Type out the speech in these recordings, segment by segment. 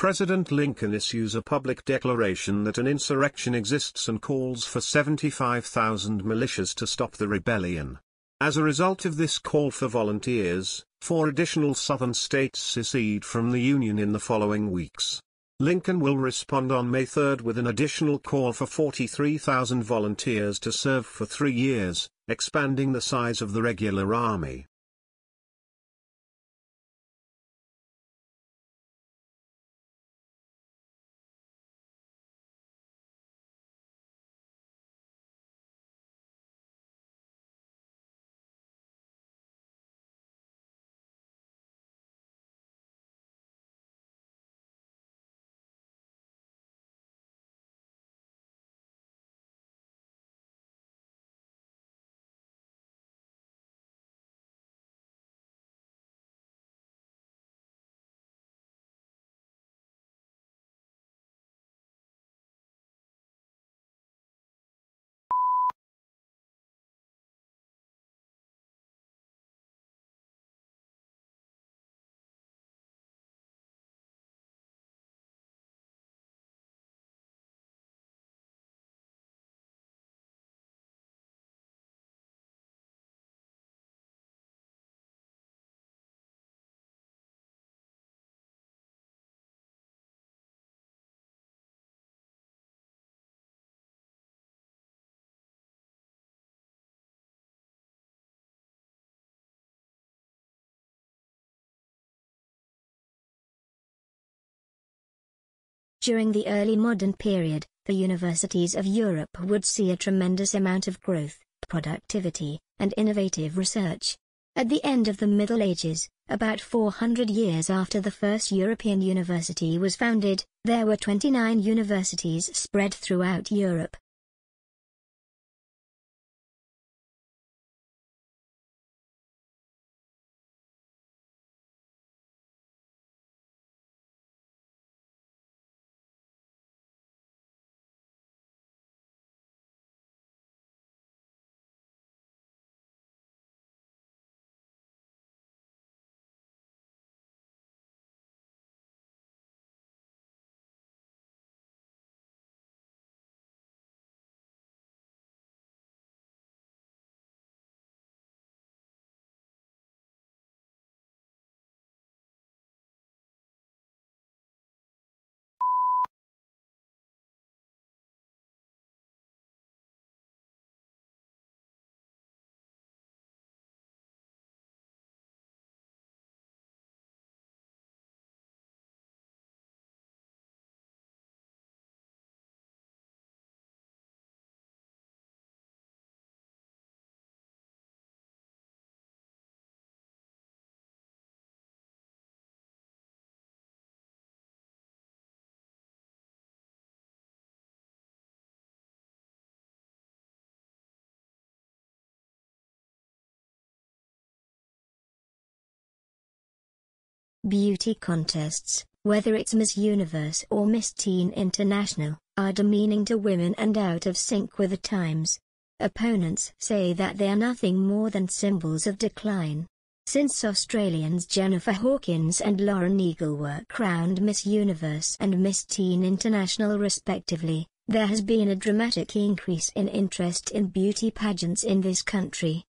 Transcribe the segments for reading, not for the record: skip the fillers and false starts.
President Lincoln issues a public declaration that an insurrection exists and calls for 75,000 militias to stop the rebellion. As a result of this call for volunteers, 4 additional Southern states secede from the Union in the following weeks. Lincoln will respond on May 3 with an additional call for 43,000 volunteers to serve for 3 years, expanding the size of the regular army. During the early modern period, the universities of Europe would see a tremendous amount of growth, productivity, and innovative research. At the end of the Middle Ages, about 400 years after the first European university was founded, there were 29 universities spread throughout Europe. Beauty contests, whether it's Miss Universe or Miss Teen International, are demeaning to women and out of sync with the times. Opponents say that they are nothing more than symbols of decline. Since Australians Jennifer Hawkins and Lauren Eagle were crowned Miss Universe and Miss Teen International respectively, there has been a dramatic increase in interest in beauty pageants in this country.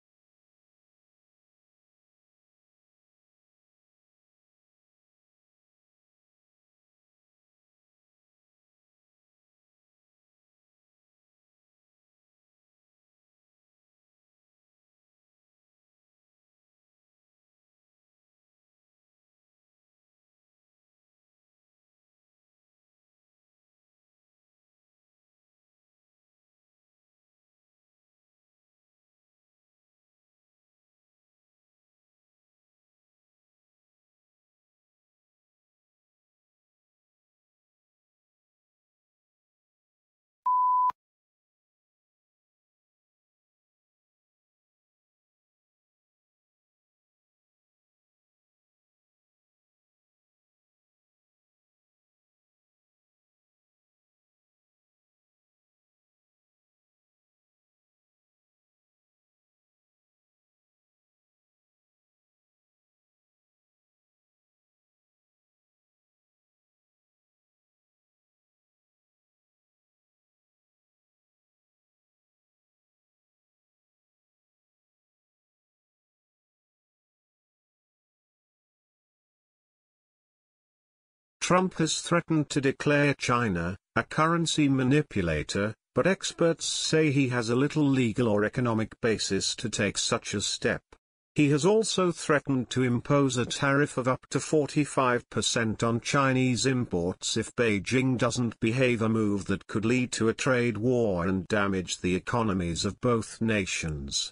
Trump has threatened to declare China a currency manipulator, but experts say he has a little legal or economic basis to take such a step. He has also threatened to impose a tariff of up to 45% on Chinese imports if Beijing doesn't behave, a move that could lead to a trade war and damage the economies of both nations.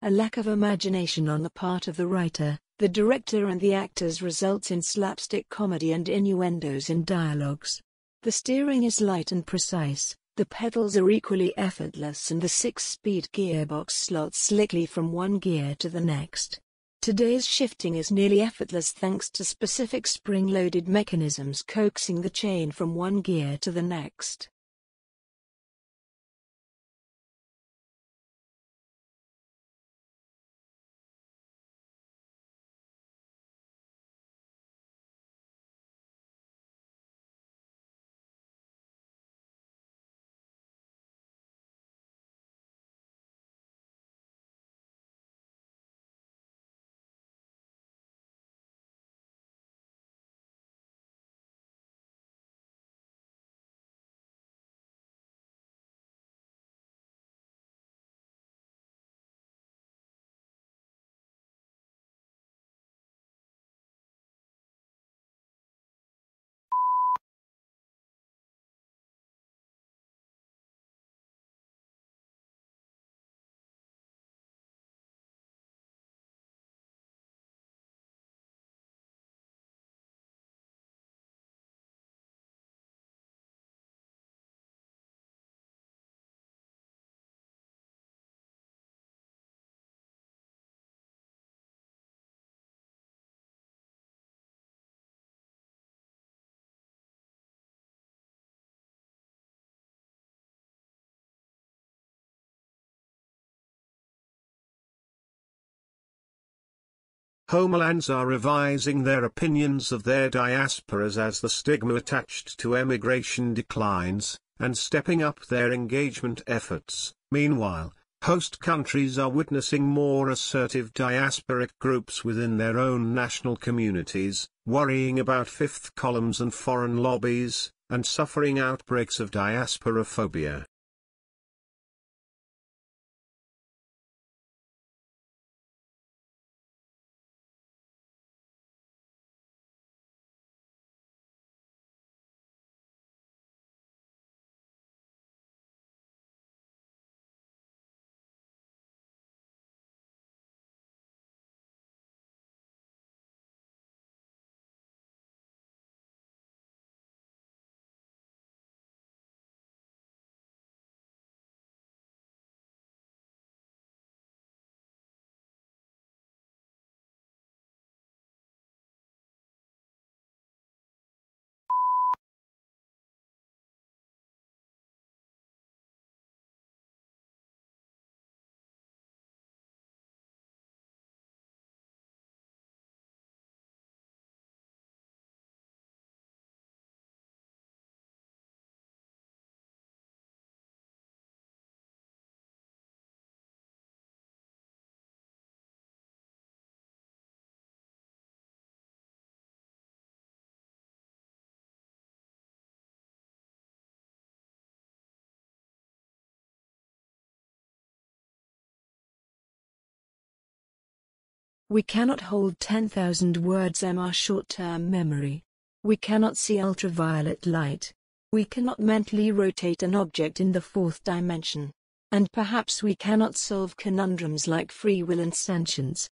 A lack of imagination on the part of the writer, the director and the actors results in slapstick comedy and innuendos in dialogues. The steering is light and precise, the pedals are equally effortless, and the 6-speed gearbox slots slickly from one gear to the next. Today's shifting is nearly effortless thanks to specific spring-loaded mechanisms coaxing the chain from one gear to the next. Homelands are revising their opinions of their diasporas as the stigma attached to emigration declines, and stepping up their engagement efforts. Meanwhile, host countries are witnessing more assertive diasporic groups within their own national communities, worrying about fifth columns and foreign lobbies, and suffering outbreaks of diaspora phobia. We cannot hold 10,000 words our short-term memory. We cannot see ultraviolet light. We cannot mentally rotate an object in the fourth dimension. And perhaps we cannot solve conundrums like free will and sentience.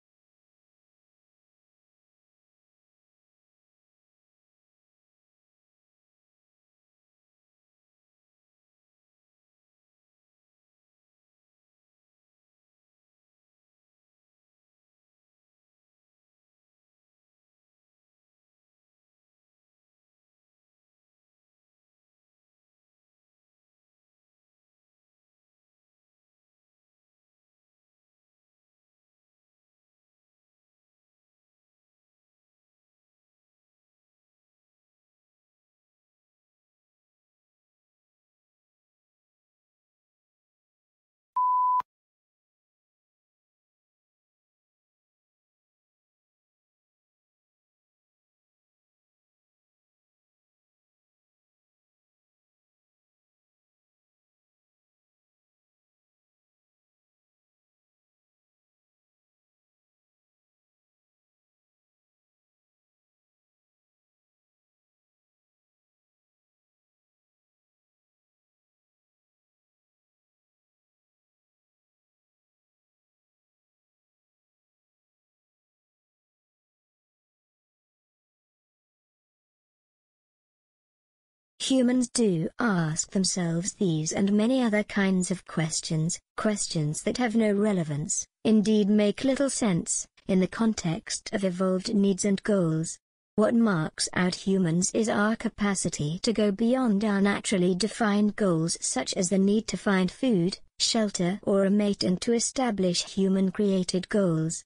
Humans do ask themselves these and many other kinds of questions, questions that have no relevance, indeed make little sense, in the context of evolved needs and goals. What marks out humans is our capacity to go beyond our naturally defined goals, such as the need to find food, shelter or a mate, and to establish human-created goals.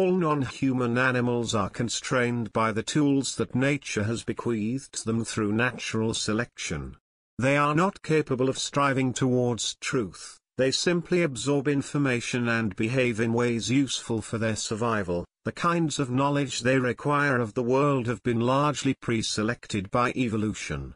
All non-human animals are constrained by the tools that nature has bequeathed them through natural selection. They are not capable of striving towards truth, they simply absorb information and behave in ways useful for their survival. The kinds of knowledge they require of the world have been largely pre-selected by evolution.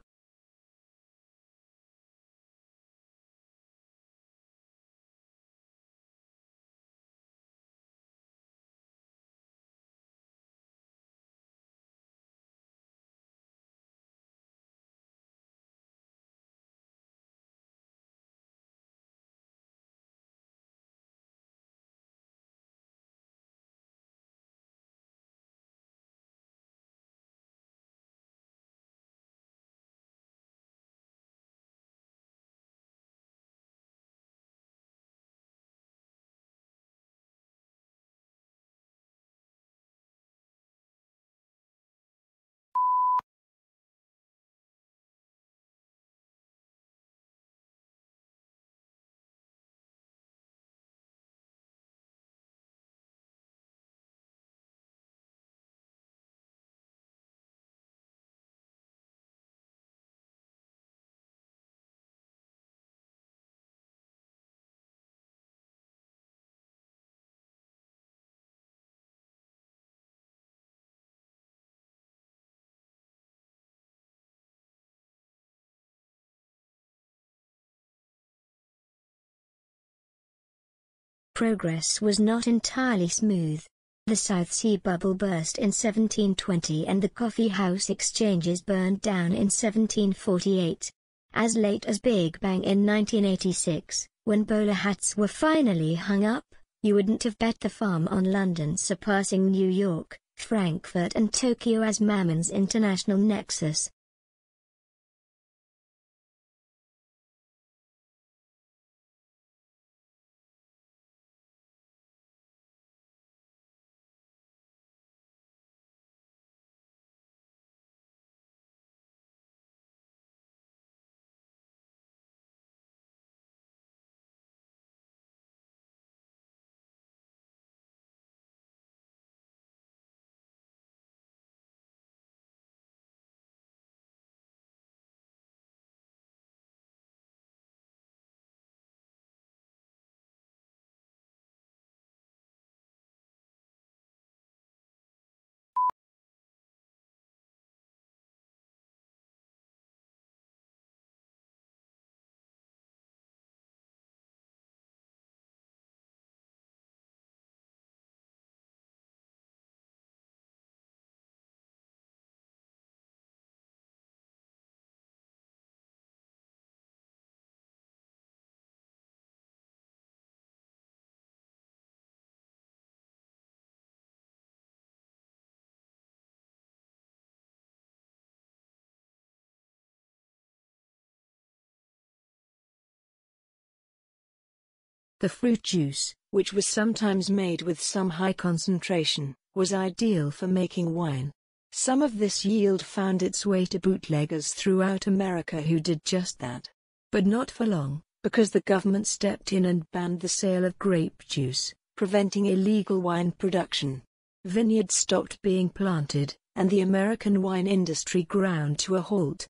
progress was not entirely smooth. The South Sea bubble burst in 1720 and the coffee house exchanges burned down in 1748. As late as Big Bang in 1986, when bowler hats were finally hung up, you wouldn't have bet the farm on London surpassing New York, Frankfurt and Tokyo as Mammon's international nexus. The fruit juice, which was sometimes made with some high concentration, was ideal for making wine. Some of this yield found its way to bootleggers throughout America who did just that. But not for long, because the government stepped in and banned the sale of grape juice, preventing illegal wine production. Vineyards stopped being planted, and the American wine industry ground to a halt.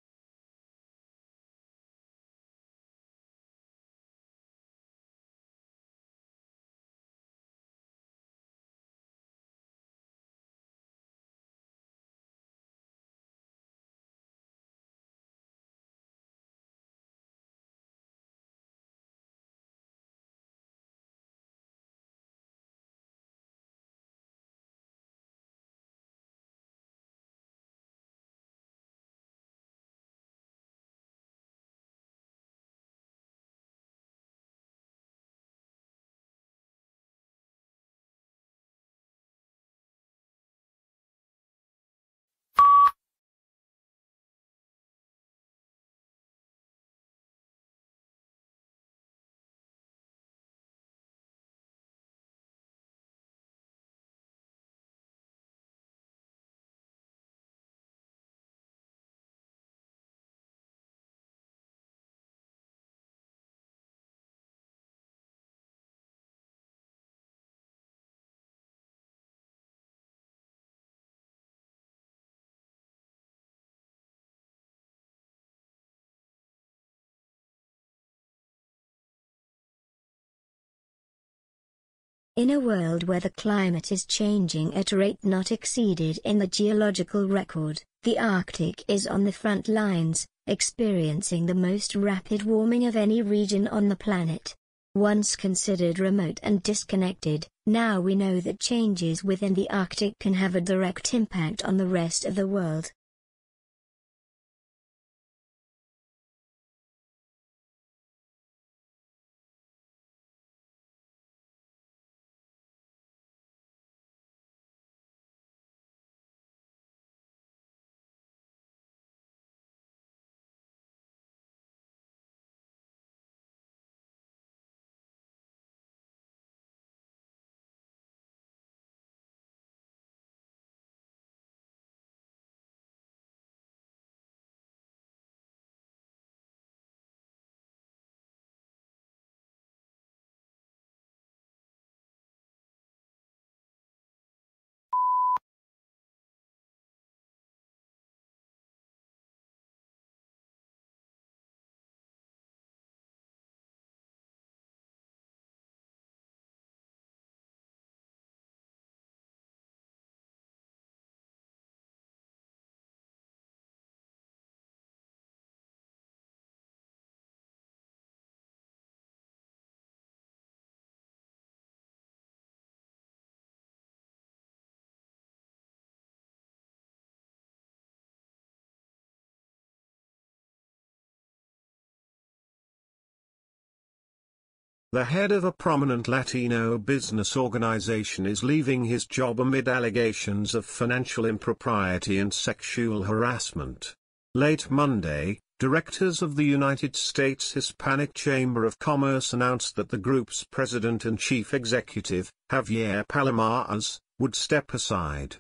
In a world where the climate is changing at a rate not exceeded in the geological record, the Arctic is on the front lines, experiencing the most rapid warming of any region on the planet. Once considered remote and disconnected, now we know that changes within the Arctic can have a direct impact on the rest of the world. The head of a prominent Latino business organization is leaving his job amid allegations of financial impropriety and sexual harassment. Late Monday, directors of the United States Hispanic Chamber of Commerce announced that the group's president and chief executive, Javier Palomares, would step aside.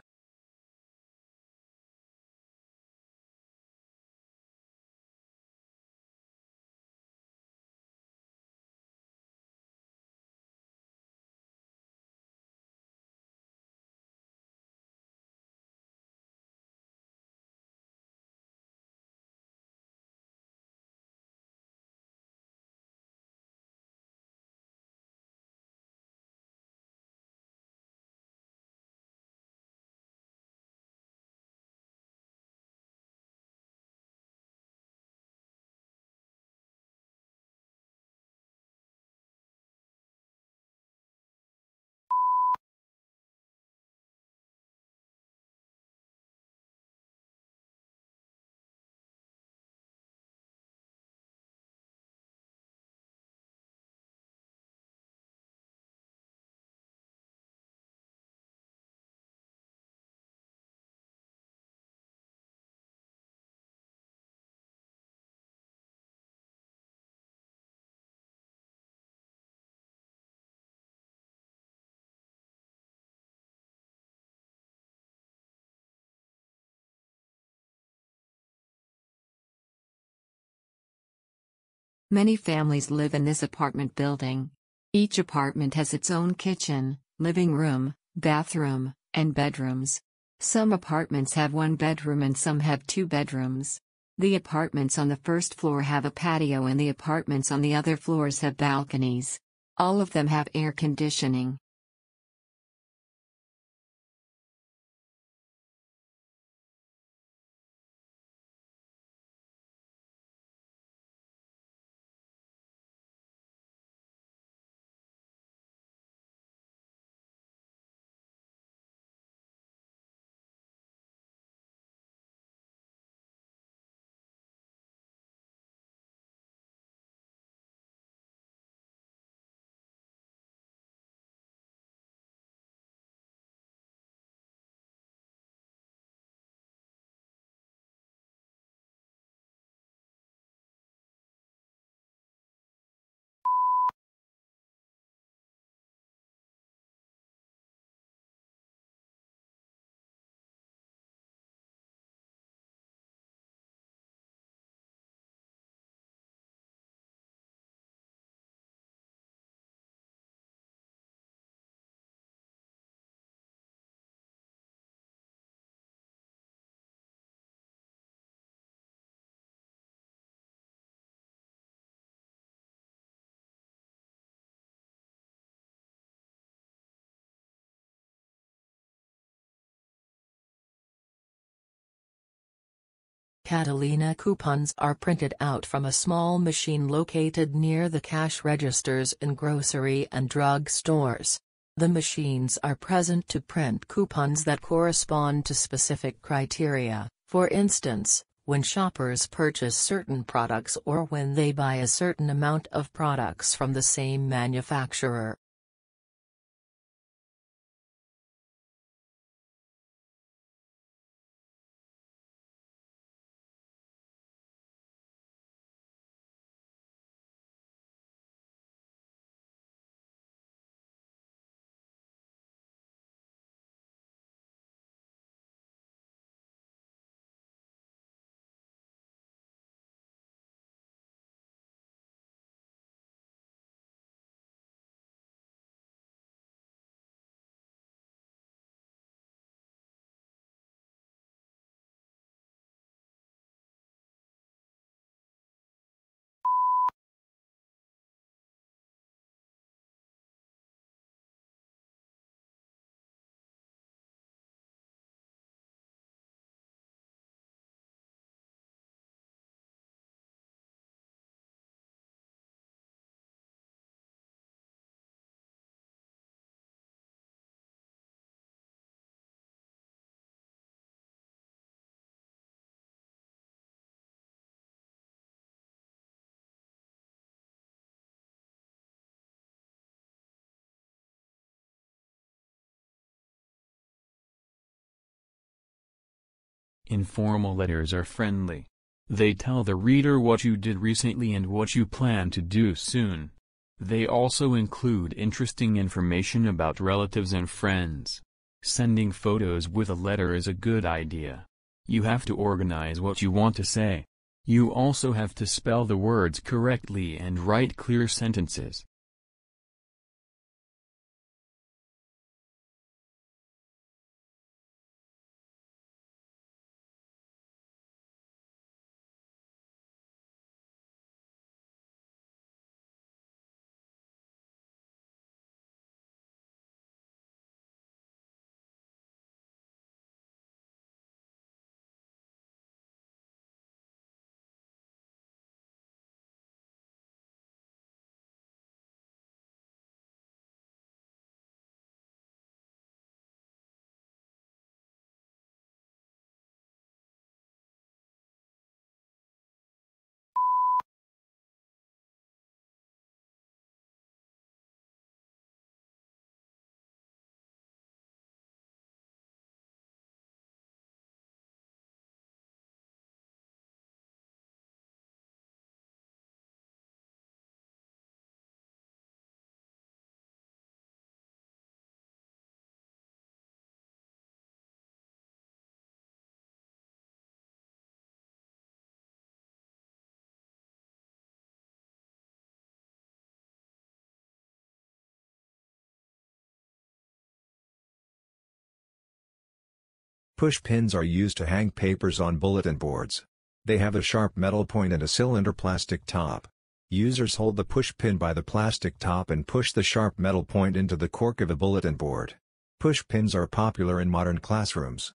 Many families live in this apartment building. Each apartment has its own kitchen, living room, bathroom, and bedrooms. Some apartments have one bedroom and some have two bedrooms. The apartments on the first floor have a patio and the apartments on the other floors have balconies. All of them have air conditioning. Catalina coupons are printed out from a small machine located near the cash registers in grocery and drug stores. The machines are present to print coupons that correspond to specific criteria, for instance, when shoppers purchase certain products or when they buy a certain amount of products from the same manufacturer. Informal letters are friendly. They tell the reader what you did recently and what you plan to do soon. They also include interesting information about relatives and friends. Sending photos with a letter is a good idea. You have to organize what you want to say. You also have to spell the words correctly and write clear sentences. Push pins are used to hang papers on bulletin boards. They have a sharp metal point and a cylinder plastic top. Users hold the push pin by the plastic top and push the sharp metal point into the cork of a bulletin board. Push pins are popular in modern classrooms.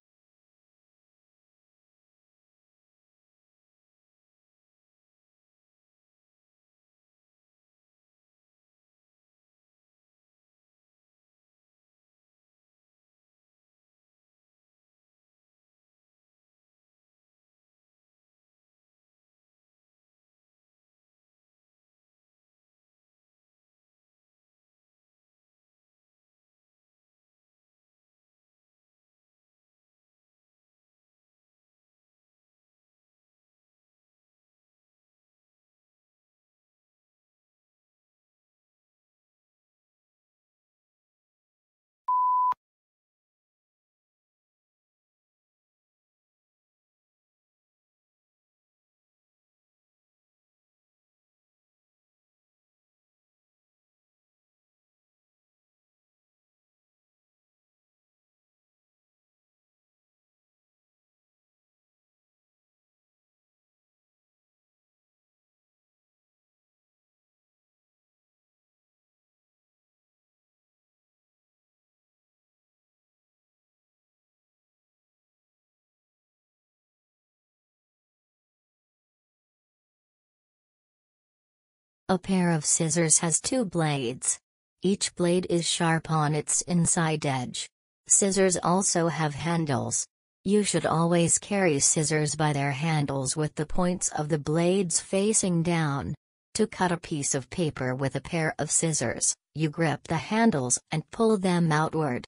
A pair of scissors has two blades. Each blade is sharp on its inside edge. Scissors also have handles. You should always carry scissors by their handles with the points of the blades facing down. To cut a piece of paper with a pair of scissors, you grip the handles and pull them outward.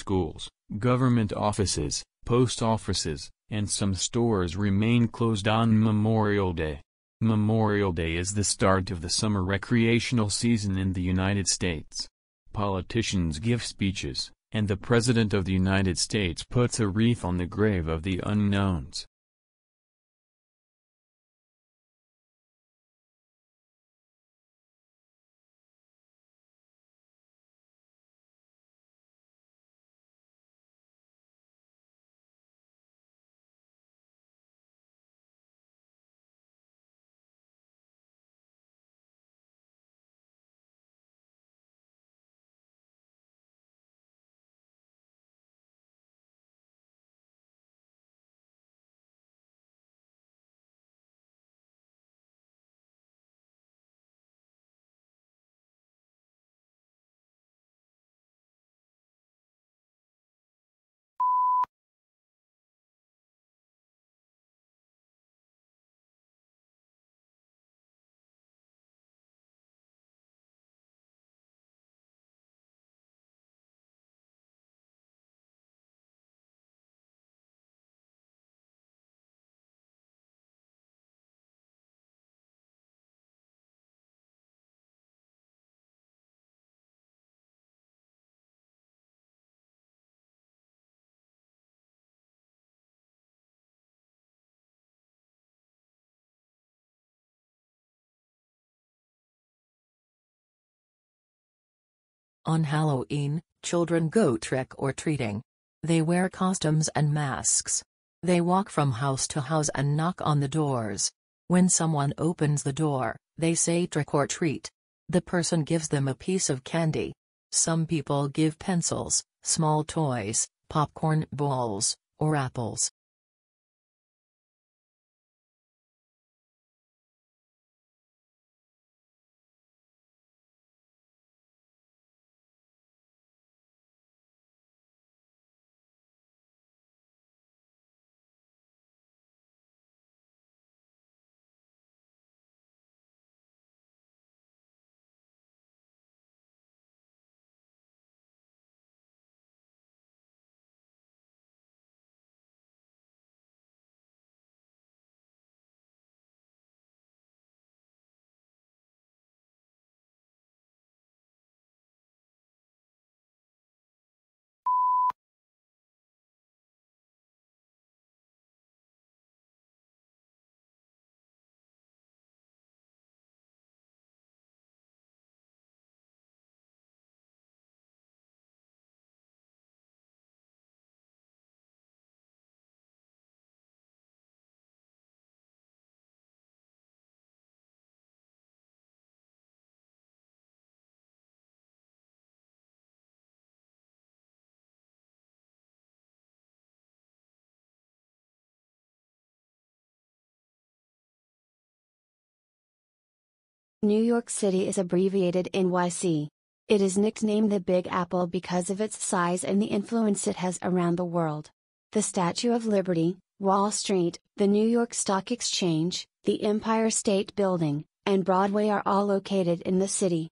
schools, government offices, post offices, and some stores remain closed on Memorial Day. Memorial Day is the start of the summer recreational season in the United States. Politicians give speeches, and the President of the United States puts a wreath on the grave of the unknowns. On Halloween, children go trick-or-treating. They wear costumes and masks. They walk from house to house and knock on the doors. When someone opens the door, they say trick-or-treat. The person gives them a piece of candy. Some people give pencils, small toys, popcorn balls, or apples. New York City is abbreviated NYC. It is nicknamed the Big Apple because of its size and the influence it has around the world. The Statue of Liberty, Wall Street, the New York Stock Exchange, the Empire State Building, and Broadway are all located in the city.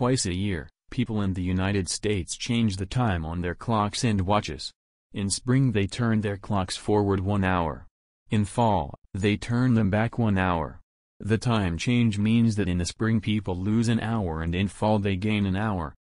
twice a year, people in the United States change the time on their clocks and watches. In spring they turn their clocks forward 1 hour. In fall, they turn them back 1 hour. The time change means that in the spring people lose an hour and in fall they gain an hour.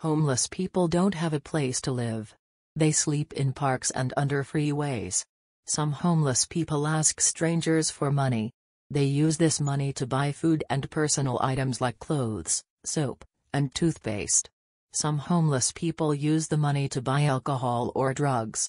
Homeless people don't have a place to live. They sleep in parks and under freeways. Some homeless people ask strangers for money. They use this money to buy food and personal items like clothes, soap, and toothpaste. Some homeless people use the money to buy alcohol or drugs.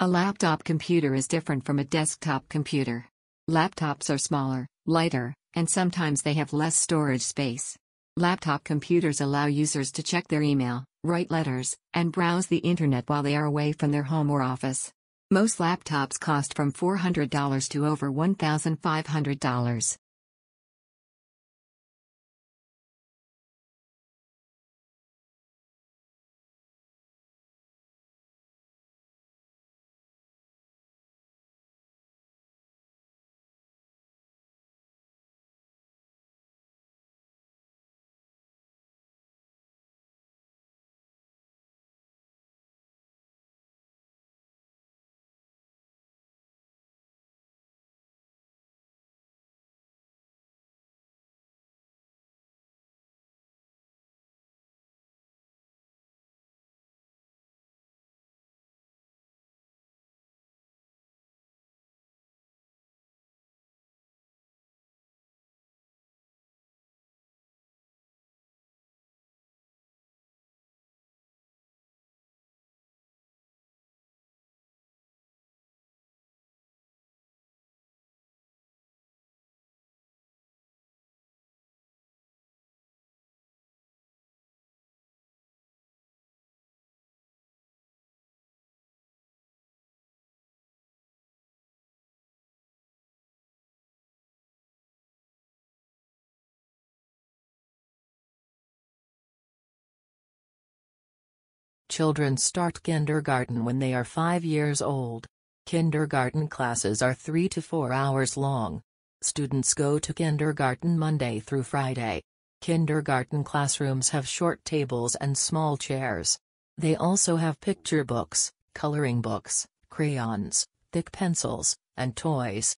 A laptop computer is different from a desktop computer. Laptops are smaller, lighter, and sometimes they have less storage space. Laptop computers allow users to check their email, write letters, and browse the internet while they are away from their home or office. Most laptops cost from $400 to over $1,500. Children start kindergarten when they are 5 years old. Kindergarten classes are 3 to 4 hours long. Students go to kindergarten Monday through Friday. Kindergarten classrooms have short tables and small chairs. They also have picture books, coloring books, crayons, thick pencils, and toys.